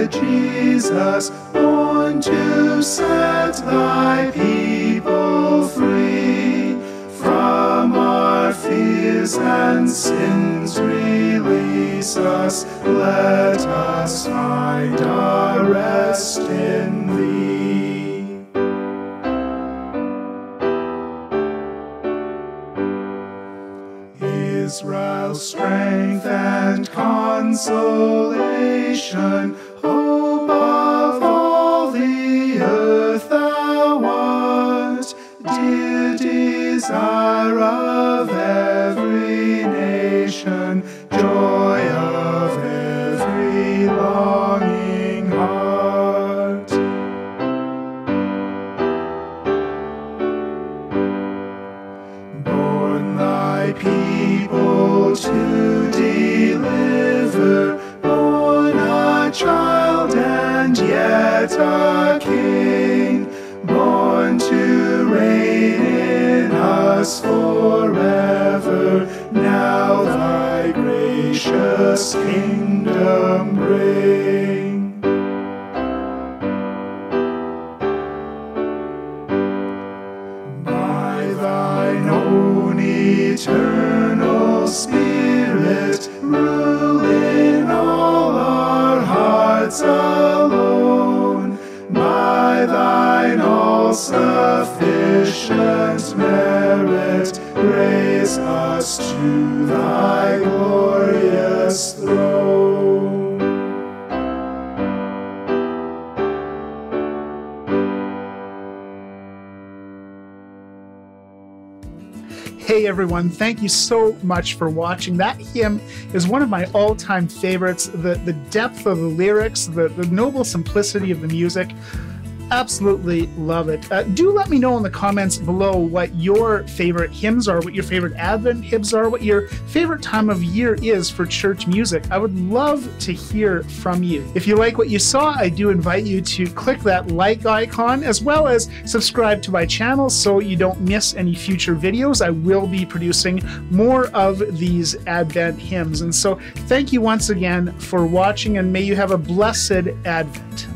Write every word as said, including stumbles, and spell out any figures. Lord Jesus, born to set thy people free, from our fears and sins release us, let us find our rest in thee. Israel's strength and consolation, hope of all the earth thou art, dear desire of every nation, joy of every longing heart. Born thy people to deliver, born a child and yet a king, born to reign in us forever, now thy gracious kingdom bring. By thine own eternal Spirit, rule in all our hearts alone, by thine all-sufficient merit, raise us to thy glorious throne. Hey everyone, thank you so much for watching. That hymn is one of my all-time favorites. The, the depth of the lyrics, the, the noble simplicity of the music, absolutely love it. Uh, do let me know in the comments below what your favorite hymns are, what your favorite Advent hymns are, what your favorite time of year is for church music. I would love to hear from you. If you like what you saw, I do invite you to click that like icon, as well as subscribe to my channel so you don't miss any future videos. I will be producing more of these Advent hymns. And so thank you once again for watching, and may you have a blessed Advent.